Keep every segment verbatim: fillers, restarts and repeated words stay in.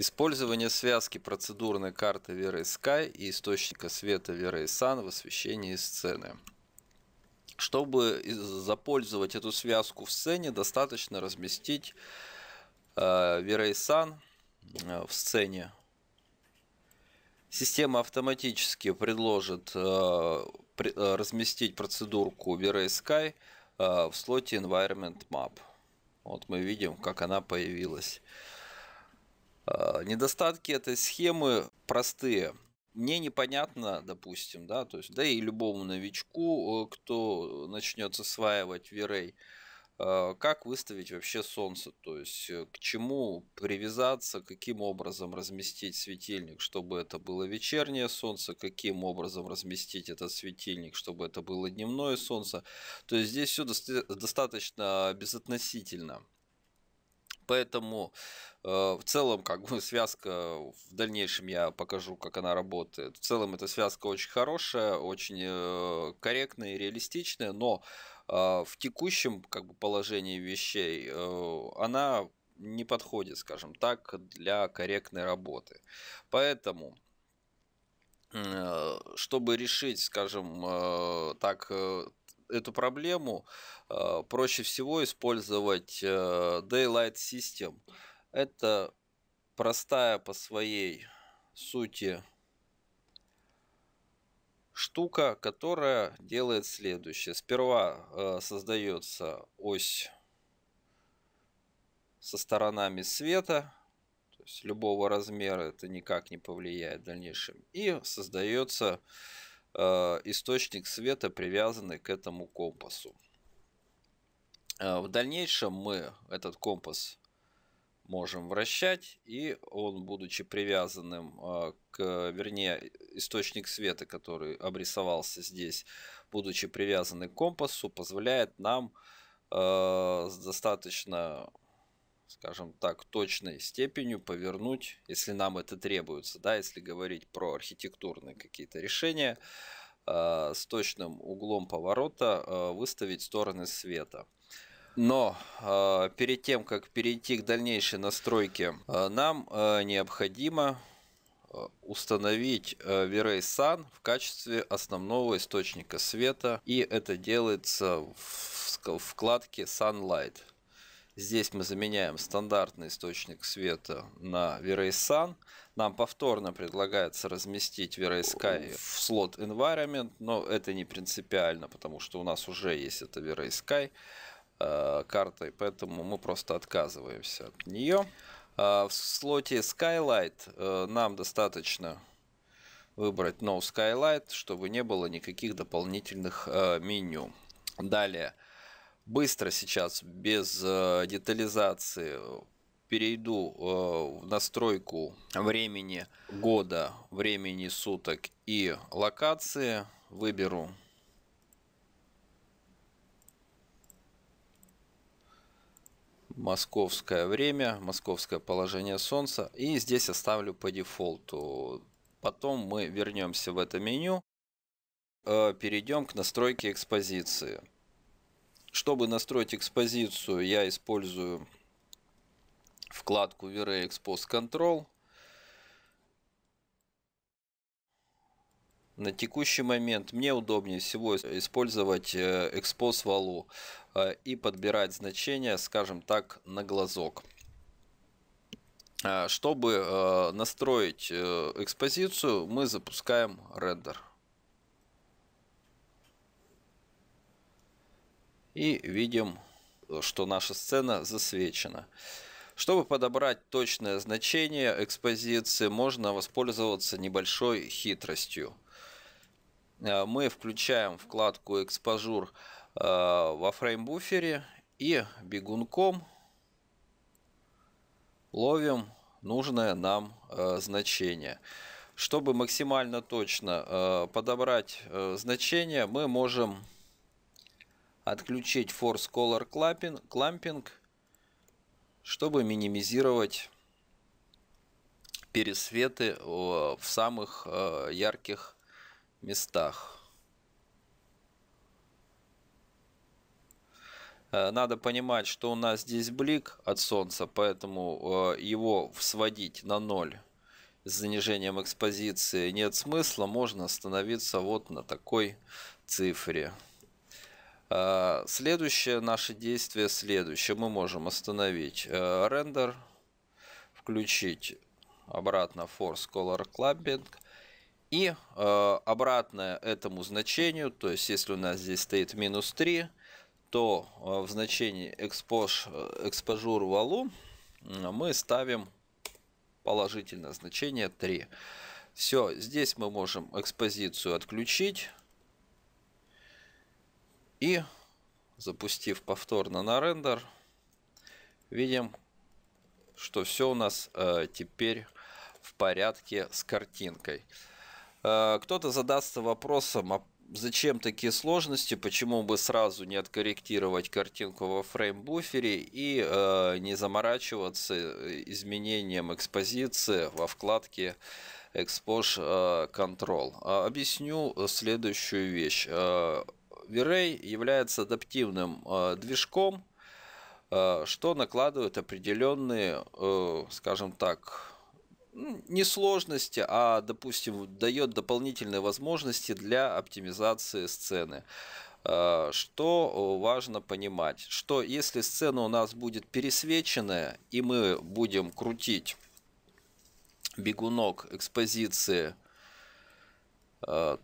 Использование связки процедурной карты V-Ray Sky и источника света V-Ray Sun в освещении сцены. Чтобы запользовать эту связку в сцене, достаточно разместить V-Ray Sun в сцене. Система автоматически предложит разместить процедурку V-Ray Sky в слоте Environment Map. Вот мы видим, как она появилась. Недостатки этой схемы простые. Мне непонятно, допустим, да, то есть, да и любому новичку, кто начнет осваивать V-Ray, как выставить вообще солнце, то есть к чему привязаться, каким образом разместить светильник, чтобы это было вечернее солнце, каким образом разместить этот светильник, чтобы это было дневное солнце. То есть здесь все достаточно безотносительно. Поэтому э, в целом, как бы, связка, в дальнейшем я покажу, как она работает. В целом эта связка очень хорошая, очень э, корректная и реалистичная, но э, в текущем, как бы, положении вещей э, она не подходит, скажем так, для корректной работы. Поэтому, э, чтобы решить, скажем э, так, э, эту проблему, э, проще всего использовать э, Daylight System. Это простая по своей сути штука, которая делает следующее. Сперва э, создается ось со сторонами света, то есть любого размера, это никак не повлияет в дальнейшем, и создается источник света, привязанный к этому компасу. В дальнейшем мы этот компас можем вращать, и он, будучи привязанным к, вернее, источник света, который обрисовался здесь, будучи привязанным к компасу, позволяет нам с достаточно, скажем так, точной степенью повернуть, если нам это требуется, да, если говорить про архитектурные какие-то решения, э, с точным углом поворота э, выставить стороны света. Но э, перед тем, как перейти к дальнейшей настройке, э, нам э, необходимо установить э, V-Ray Sun в качестве основного источника света, и это делается в вкладке Sunlight. Здесь мы заменяем стандартный источник света на V-Ray Sun. Нам повторно предлагается разместить V-Ray Sky в слот Environment, но это не принципиально, потому что у нас уже есть эта V-Ray Sky э, карта, и поэтому мы просто отказываемся от нее. Э, в слоте Skylight э, нам достаточно выбрать No Skylight, чтобы не было никаких дополнительных э, меню. Далее. Быстро сейчас, без детализации, перейду в настройку времени года, времени суток и локации. Выберу московское время, московское положение солнца. И здесь оставлю по дефолту. Потом мы вернемся в это меню, перейдем к настройке экспозиции. Чтобы настроить экспозицию, я использую вкладку V-Ray Expose Control. На текущий момент мне удобнее всего использовать Expose Value и подбирать значения, скажем так, на глазок. Чтобы настроить экспозицию, мы запускаем рендер. И видим, что наша сцена засвечена. Чтобы подобрать точное значение экспозиции, можно воспользоваться небольшой хитростью. Мы включаем вкладку «Экспожур» во фреймбуфере и бегунком ловим нужное нам значение. Чтобы максимально точно подобрать значение, мы можем отключить Force Color Clamping, чтобы минимизировать пересветы в самых ярких местах. Надо понимать, что у нас здесь блик от солнца, поэтому его сводить на ноль с занижением экспозиции нет смысла. Можно остановиться вот на такой цифре. Следующее наше действие следующее. Мы можем остановить рендер, включить обратно Force Color Clamping. И э, обратное этому значению, то есть если у нас здесь стоит минус три, то э, в значении Exposure Value мы ставим положительное значение три. Все, здесь мы можем экспозицию отключить. И, запустив повторно на рендер, видим, что все у нас э, теперь в порядке с картинкой. Кто-то задастся вопросом, а зачем такие сложности, почему бы сразу не откорректировать картинку во фрейм-буфере и э, не заморачиваться изменением экспозиции во вкладке Expose Control. Объясню следующую вещь. V-Ray является адаптивным э, движком, э, что накладывает определенные, э, скажем так, не сложности, а, допустим, дает дополнительные возможности для оптимизации сцены. Что важно понимать, что если сцена у нас будет пересвеченная, и мы будем крутить бегунок экспозиции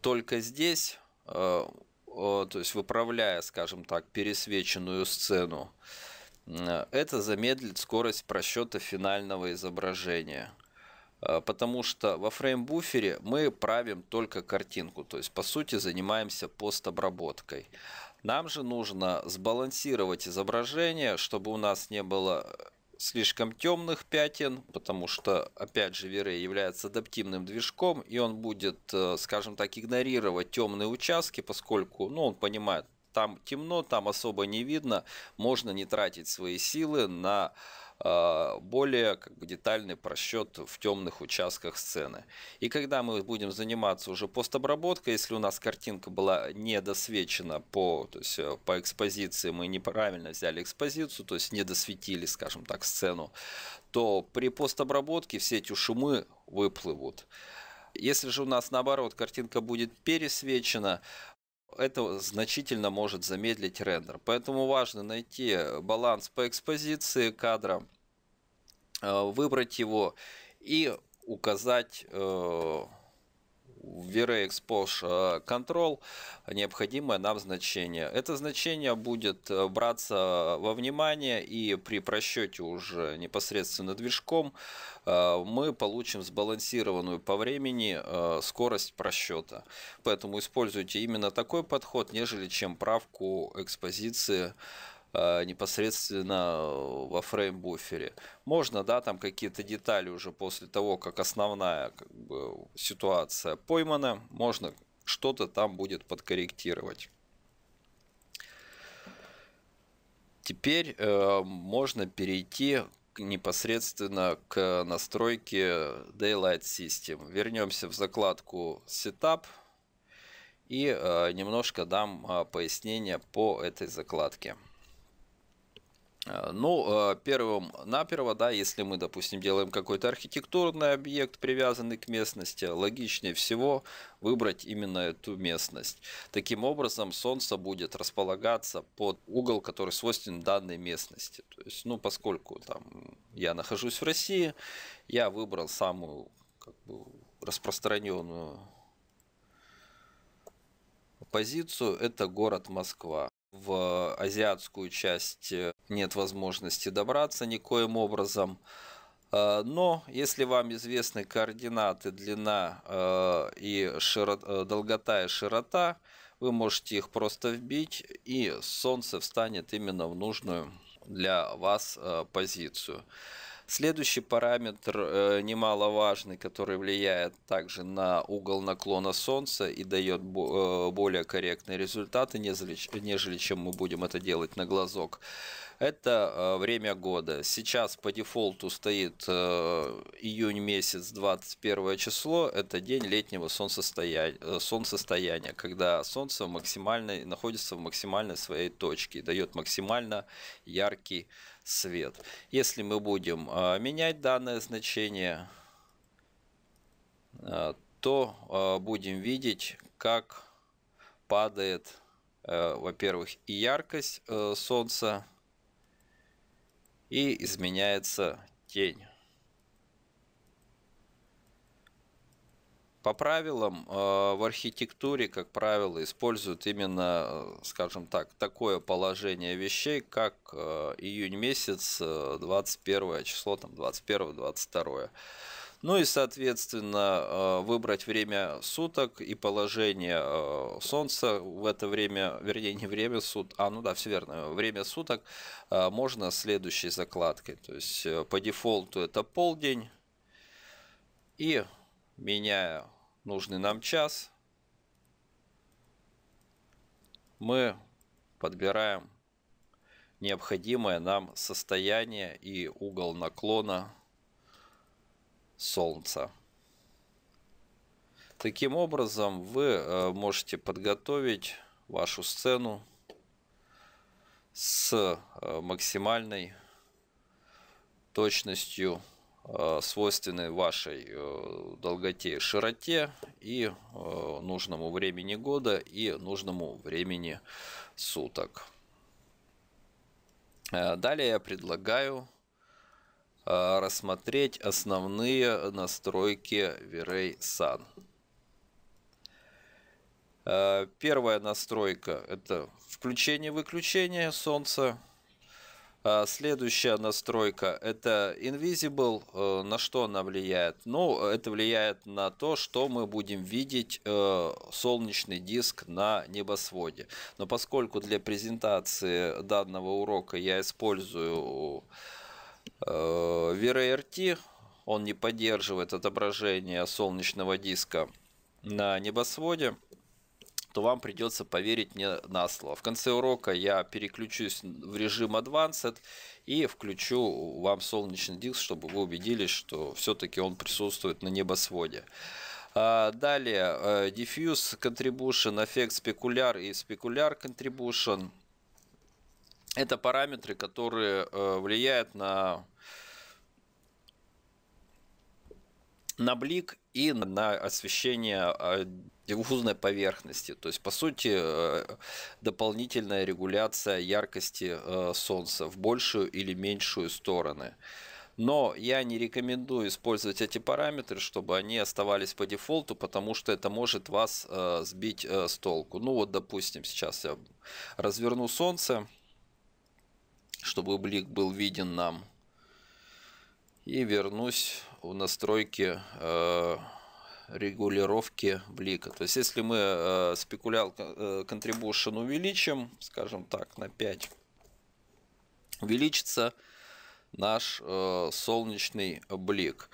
только здесь, то есть выправляя, скажем так, пересвеченную сцену, это замедлит скорость просчета финального изображения. Потому что во фрейм-буфере мы правим только картинку, то есть по сути занимаемся постобработкой. Нам же нужно сбалансировать изображение, чтобы у нас не было слишком темных пятен, потому что, опять же, V-Ray является адаптивным движком, и он будет, скажем так, игнорировать темные участки, поскольку, ну, он понимает, там темно, там особо не видно, можно не тратить свои силы на более как бы детальный просчет в темных участках сцены. И когда мы будем заниматься уже постобработкой, если у нас картинка была недосвечена по, то есть по экспозиции, мы неправильно взяли экспозицию, то есть недосветили, скажем так, сцену, то при постобработке все эти шумы выплывут. Если же у нас наоборот картинка будет пересвечена, это значительно может замедлить рендер. Поэтому важно найти баланс по экспозиции кадра, выбрать его и указать в V-Ray Expose Control необходимое нам значение. Это значение будет браться во внимание, и при просчете уже непосредственно движком мы получим сбалансированную по времени скорость просчета. Поэтому используйте именно такой подход, нежели чем правку экспозиции непосредственно во фрейм-буфере. Можно, да, там какие-то детали уже после того, как основная как бы ситуация поймана, можно что-то там будет подкорректировать. Теперь э, можно перейти непосредственно к настройке Daylight System. Вернемся в закладку Setup и э, немножко дам э, пояснение по этой закладке. Ну, первым-наперво, да, если мы, допустим, делаем какой-то архитектурный объект, привязанный к местности, логичнее всего выбрать именно эту местность. Таким образом, солнце будет располагаться под угол, который свойственен данной местности. То есть, ну, поскольку там я нахожусь в России, я выбрал самую как бы распространенную позицию – это город Москва. В азиатскую часть нет возможности добраться никоим образом. Но если вам известны координаты длина и широта, долгота и широта, вы можете их просто вбить, и солнце встанет именно в нужную для вас позицию. Следующий параметр э, немаловажный, который влияет также на угол наклона Солнца и дает бо э, более корректные результаты, нежели, нежели чем мы будем это делать на глазок. Это э, время года. Сейчас по дефолту стоит э, июнь месяц, двадцать первое число. Это день летнего солнцестояния, э, солнцестояния, когда Солнце максимально, находится в максимальной своей точке и дает максимально яркий свет. Если мы будем э, менять данное значение, э, то э, будем видеть, как падает, э, во-первых, и яркость э, Солнца, и изменяется тень. По правилам в архитектуре, как правило, используют именно, скажем так, такое положение вещей, как июнь месяц, двадцать первое число, там двадцать первое — двадцать второе. Ну и, соответственно, выбрать время суток и положение Солнца в это время, вернее, не время суток, а, ну да, все верно, время суток можно следующей закладкой. То есть по дефолту это полдень, и меняя нужный нам час, мы подбираем необходимое нам состояние и угол наклона Солнца. Таким образом, вы можете подготовить вашу сцену с максимальной точностью, свойственной вашей долготе и широте, и нужному времени года, и нужному времени суток. Далее я предлагаю рассмотреть основные настройки V-Ray Sun. Первая настройка — это включение-выключение солнца. Следующая настройка — это Invisible. На что она влияет? Ну, это влияет на то, что мы будем видеть солнечный диск на небосводе. Но поскольку для презентации данного урока я использую ви ар эр ти, он не поддерживает отображение солнечного диска на небосводе, то вам придется поверить мне на слово. В конце урока я переключусь в режим Advanced и включу вам солнечный диск, чтобы вы убедились, что все-таки он присутствует на небосводе. Далее Diffuse Contribution, эффект Specular и Specular Contribution. Это параметры, которые влияют на, на блик и на освещение диффузной поверхности. То есть, по сути, дополнительная регуляция яркости солнца в большую или меньшую стороны. Но я не рекомендую использовать эти параметры, чтобы они оставались по дефолту, потому что это может вас сбить с толку. Ну вот, допустим, сейчас я разверну солнце, чтобы блик был виден нам, и вернусь в настройки э, регулировки блика. То есть, если мы э, Specular Contribution увеличим, скажем так, на пять, увеличится наш э, солнечный блик.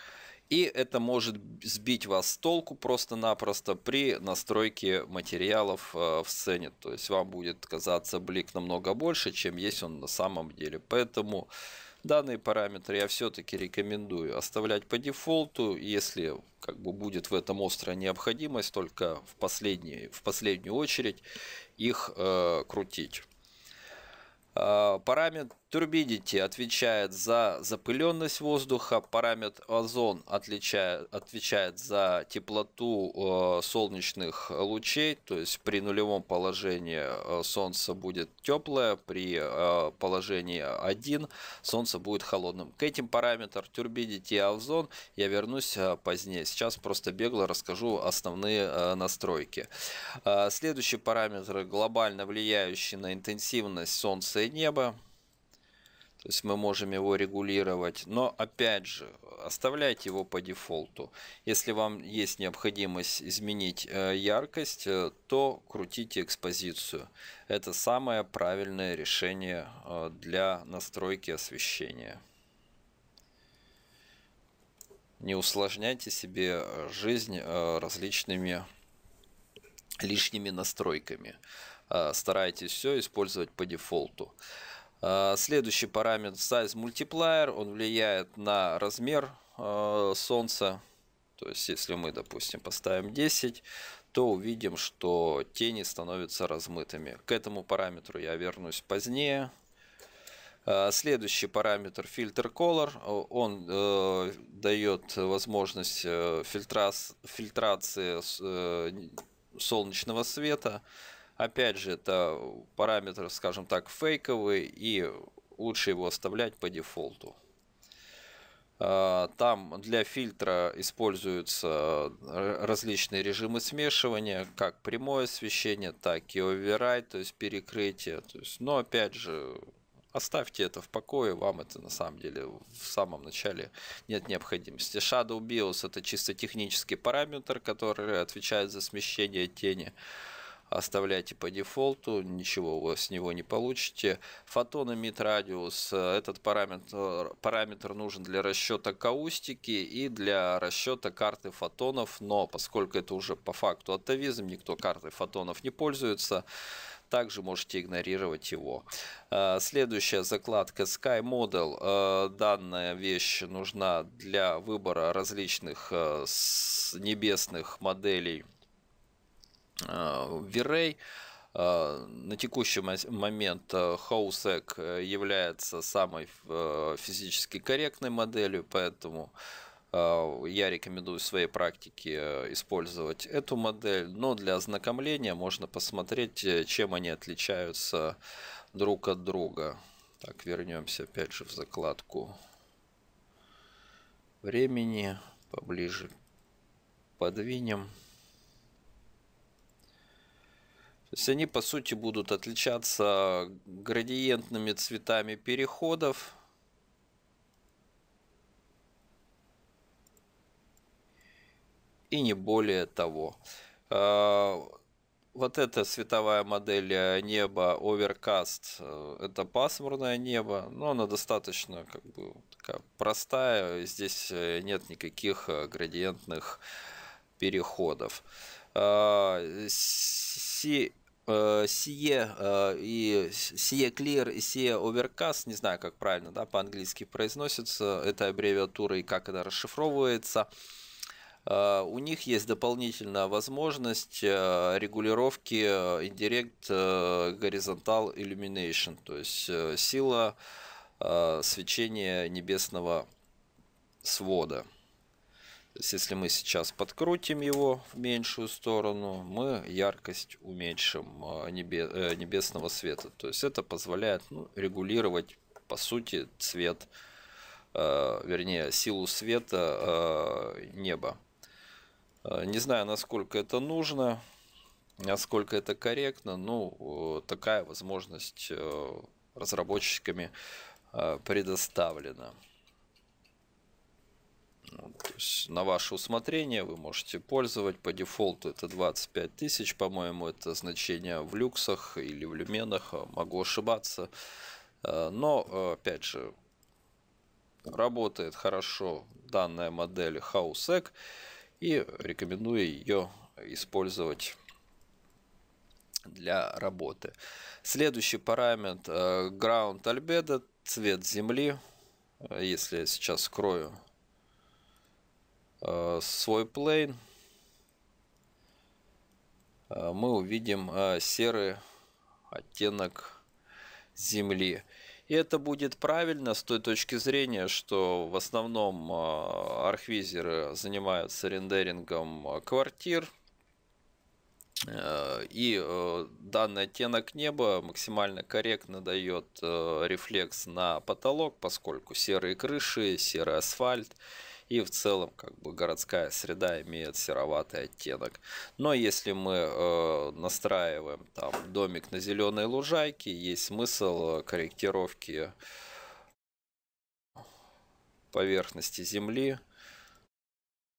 И это может сбить вас с толку просто-напросто при настройке материалов в сцене. То есть вам будет казаться блик намного больше, чем есть он на самом деле. Поэтому данные параметры я все-таки рекомендую оставлять по дефолту. Если как бы будет в этом острая необходимость, только в, последний, в последнюю очередь их э, крутить. Параметр Turbidity отвечает за запыленность воздуха, параметр Ozone отвечает, отвечает за теплоту э, солнечных лучей, то есть при нулевом положении солнце будет теплое, при э, положении один солнце будет холодным. К этим параметрам Turbidity и Ozone я вернусь э, позднее, сейчас просто бегло расскажу основные э, настройки. Э, следующий параметр, глобально влияющий на интенсивность солнца и неба. То есть мы можем его регулировать, но опять же оставляйте его по дефолту. Если вам есть необходимость изменить яркость, то крутите экспозицию. Это самое правильное решение для настройки освещения. не усложняйте себе жизнь различными лишними настройками. Старайтесь все использовать по дефолту. Следующий параметр Size Multiplier, он влияет на размер солнца. То есть, если мы, допустим, поставим десять, то увидим, что тени становятся размытыми. К этому параметру я вернусь позднее. Следующий параметр Filter Color, он э, дает возможность фильтра... фильтрации э, солнечного света. Опять же, это параметр, скажем так, фейковый, и лучше его оставлять по дефолту. Там для фильтра используются различные режимы смешивания, как прямое освещение, так и оверрайт, то есть перекрытие. То есть, но опять же, оставьте это в покое, вам это на самом деле в самом начале нет необходимости. Shadow Bias — это чисто технический параметр, который отвечает за смещение тени. Оставляйте по дефолту, ничего вы с него не получите. Фотон эмит радиус. Этот параметр, параметр нужен для расчета каустики и для расчета карты фотонов. Но поскольку это уже по факту атовизм, никто картой фотонов не пользуется, также можете игнорировать его. Следующая закладка Sky Model. Данная вещь нужна для выбора различных небесных моделей V-Ray. На текущий момент Hošek является самой физически корректной моделью, поэтому я рекомендую в своей практике использовать эту модель, но для ознакомления можно посмотреть, чем они отличаются друг от друга. Так, вернемся опять же в закладку времени, поближе подвинем. То есть они, по сути, будут отличаться градиентными цветами переходов. И не более того. Вот эта световая модель неба Overcast, это пасмурное небо, но она достаточно как бы такая простая. Здесь нет никаких градиентных переходов. Си Си И и си и Clear и си и Overcast, не знаю, как правильно, да, по-английски произносится эта аббревиатура и как она расшифровывается. У них есть дополнительная возможность регулировки Indirect Horizontal Illumination, то есть сила свечения небесного свода. То есть, если мы сейчас подкрутим его в меньшую сторону, мы яркость уменьшим небесного света. То есть это позволяет, ну, регулировать, по сути, цвет, э, вернее, силу света э, неба. Не знаю, насколько это нужно, насколько это корректно, но такая возможность разработчиками предоставлена. То есть на ваше усмотрение вы можете пользовать. По дефолту это двадцать пять тысяч, по-моему, это значение в люксах или в люменах, могу ошибаться. Но, опять же, работает хорошо данная модель Hošek, и рекомендую ее использовать для работы. Следующий параметр Ground Albedo, цвет земли. Если я сейчас скрою свой плейн, мы увидим серый оттенок земли. И это будет правильно с той точки зрения, что в основном архвизеры занимаются рендерингом квартир, и данный оттенок неба максимально корректно дает рефлекс на потолок, поскольку серые крыши, серый асфальт и в целом как бы городская среда имеет сероватый оттенок. Но если мы э, настраиваем там домик на зеленой лужайке, есть смысл корректировки поверхности земли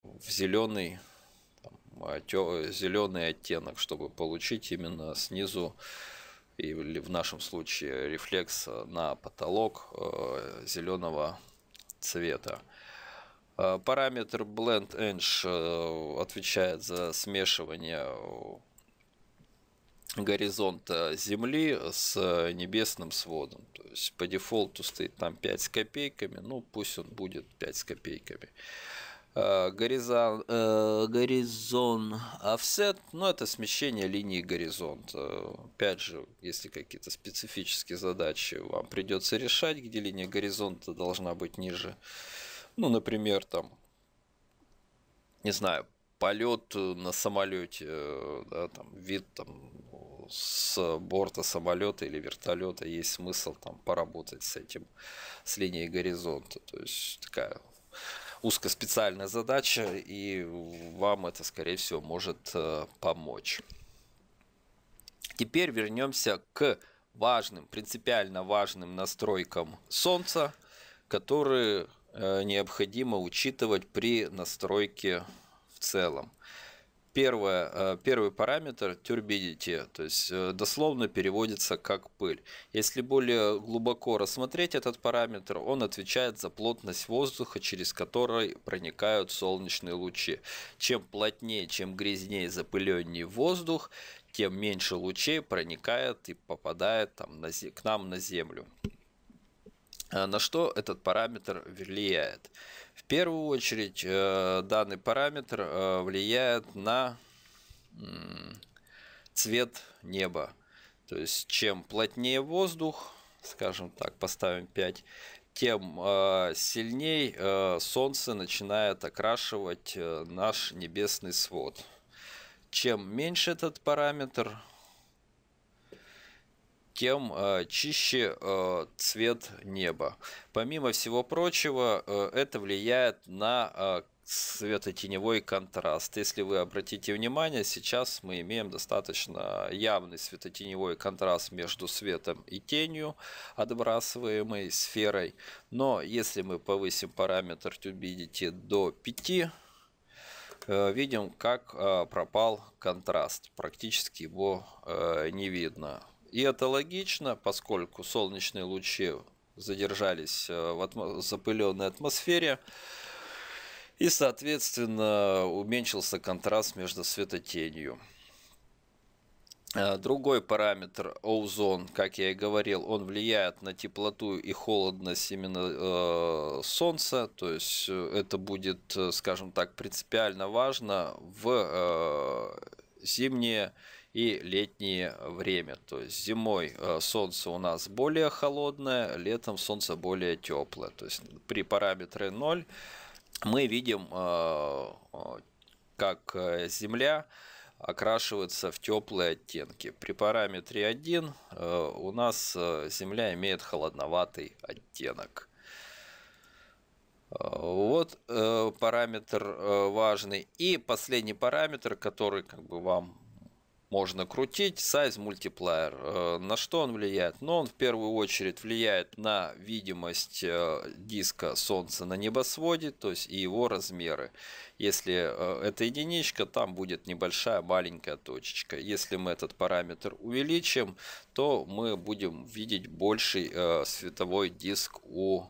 в зеленый, там, зеленый оттенок, чтобы получить именно снизу, или в нашем случае рефлекс на потолок э, зеленого цвета. Параметр Blend Edge отвечает за смешивание горизонта Земли с небесным сводом. То есть по дефолту стоит там пять с копейками. Ну, пусть он будет пять с копейками. Горизон, э, горизон Offset, ну, это смещение линии горизонта. Опять же, если какие-то специфические задачи вам придется решать, где линия горизонта должна быть ниже. Ну, например, там, не знаю, полет на самолете, да, там, вид там, с борта самолета или вертолета, есть смысл там поработать с этим, с линией горизонта. То есть такая узкоспециальная задача, и вам это, скорее всего, может помочь. Теперь вернемся к важным, принципиально важным настройкам Солнца, которые необходимо учитывать при настройке в целом. Первое, первый параметр Turbidity, то есть дословно переводится как пыль. Если более глубоко рассмотреть этот параметр, он отвечает за плотность воздуха, через который проникают солнечные лучи. Чем плотнее, чем грязнее, запыленнее воздух, тем меньше лучей проникает и попадает там на, к нам на Землю. На что этот параметр влияет? В первую очередь данный параметр влияет на цвет неба. То есть чем плотнее воздух, скажем так, поставим пять, тем сильнее солнце начинает окрашивать наш небесный свод. Чем меньше этот параметр, тем чище цвет неба. Помимо всего прочего, это влияет на светотеневой контраст. Если вы обратите внимание, сейчас мы имеем достаточно явный светотеневой контраст между светом и тенью, отбрасываемой сферой. Но если мы повысим параметр Turbidity до пяти, видим, как пропал контраст. Практически его не видно. И это логично, поскольку солнечные лучи задержались в запыленной атмосфере, и, соответственно, уменьшился контраст между светотенью. Другой параметр Ozone, как я и говорил, он влияет на теплоту и холодность именно э, Солнца. То есть это будет, скажем так, принципиально важно в э, зимние и летнее время. То есть зимой солнце у нас более холодное, летом солнце более теплое. То есть при параметре ноль мы видим, как Земля окрашивается в теплые оттенки. При параметре один у нас Земля имеет холодноватый оттенок. Вот параметр важный. И последний параметр, который как бы вам можно крутить, Size Multiplier. На что он влияет? Но он в первую очередь влияет на видимость диска Солнца на небосводе, то есть и его размеры. Если это единичка, там будет небольшая маленькая точечка. Если мы этот параметр увеличим, то мы будем видеть больший световой диск у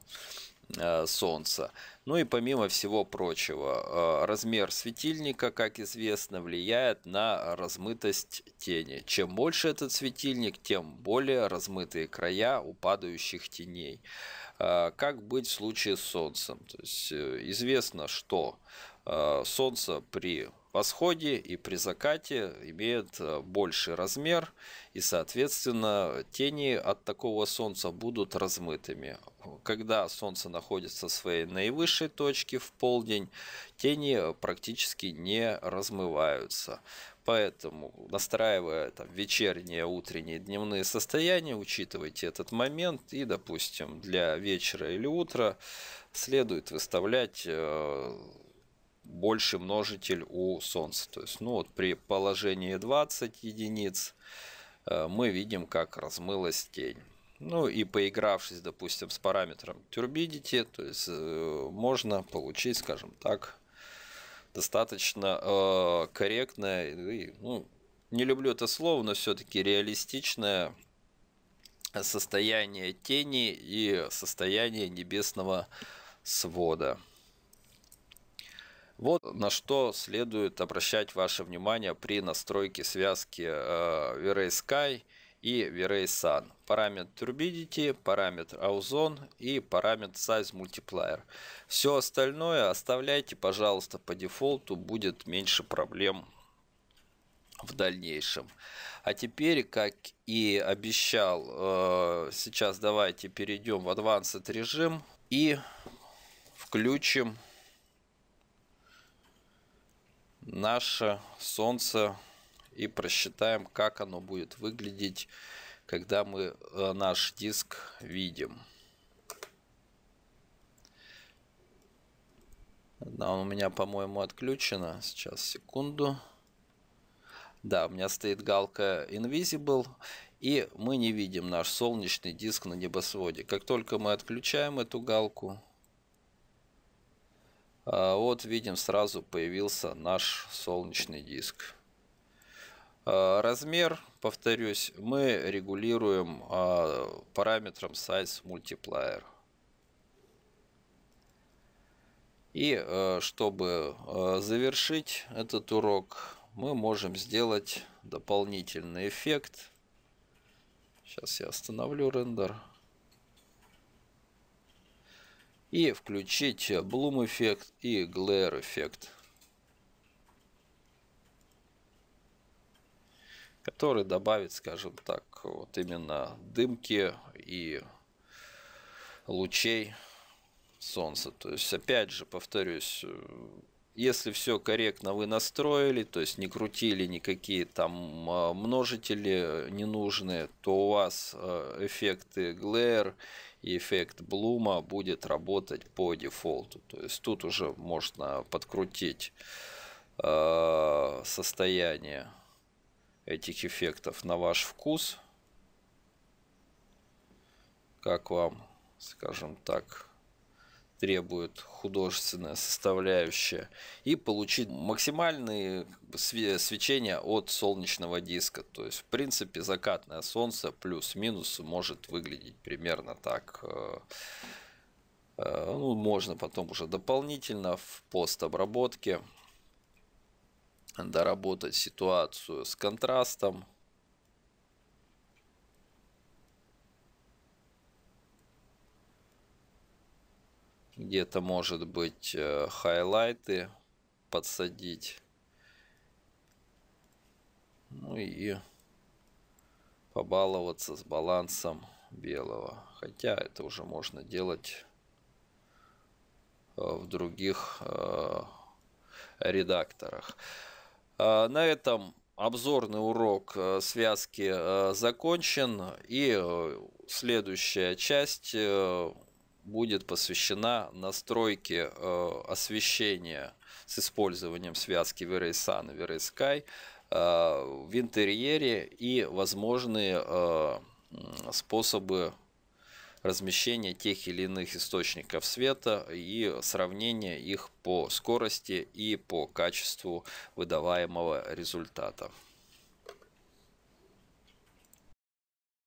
Солнца. Ну и помимо всего прочего, размер светильника, как известно, влияет на размытость тени. Чем больше этот светильник, тем более размытые края у падающих теней. Как быть в случае с Солнцем? То есть известно, что Солнце при восходе и при закате имеет больший размер, и, соответственно, тени от такого солнца будут размытыми. Когда солнце находится в своей наивысшей точке в полдень, тени практически не размываются. Поэтому, настраивая там вечерние, утренние, дневные состояния, учитывайте этот момент. И, допустим, для вечера или утра следует выставлять больше множитель у солнца. То есть, ну вот при положении двадцать единиц мы видим, как размылась тень. Ну и поигравшись, допустим, с параметром Turbidity, то есть можно получить, скажем так, достаточно э, корректное, ну, не люблю это слово, но все-таки реалистичное состояние тени и состояние небесного свода. Вот на что следует обращать ваше внимание при настройке связки V-Ray Sky и V-Ray Sun. Параметр Turbidity, параметр Ozone и параметр Size Multiplier. Все остальное оставляйте, пожалуйста, по дефолту, будет меньше проблем в дальнейшем. А теперь, как и обещал, сейчас давайте перейдем в Advanced режим и включим наше солнце и просчитаем, как оно будет выглядеть, когда мы наш диск видим. Она у меня, по-моему, отключена. Сейчас, секунду. Да, у меня стоит галка Invisible, и мы не видим наш солнечный диск на небосводе. Как только мы отключаем эту галку, вот видим, сразу появился наш солнечный диск. Размер, повторюсь, мы регулируем параметром Size Multiplier. И чтобы завершить этот урок, мы можем сделать дополнительный эффект. Сейчас я остановлю рендер. И включить bloom эффект и glare эффект, который добавит, скажем так, вот именно дымки и лучей солнца. То есть, опять же, повторюсь, если все корректно вы настроили, то есть не крутили никакие там множители ненужные, то у вас эффекты glare и эффект блума будет работать по дефолту. То есть тут уже можно подкрутить э, состояние этих эффектов на ваш вкус, как вам, скажем так, требует художественная составляющая, и получить максимальные свечения от солнечного диска. То есть, в принципе, закатное солнце плюс-минус может выглядеть примерно так. Ну, можно потом уже дополнительно в постобработке доработать ситуацию с контрастом. Где-то, может быть, хайлайты подсадить. Ну и побаловаться с балансом белого. Хотя это уже можно делать в других редакторах. На этом обзорный урок связки закончен. И следующая часть будет посвящена настройке э, освещения с использованием связки V-Ray Sun и V-Ray Sky э, в интерьере и возможные э, способы размещения тех или иных источников света и сравнения их по скорости и по качеству выдаваемого результата.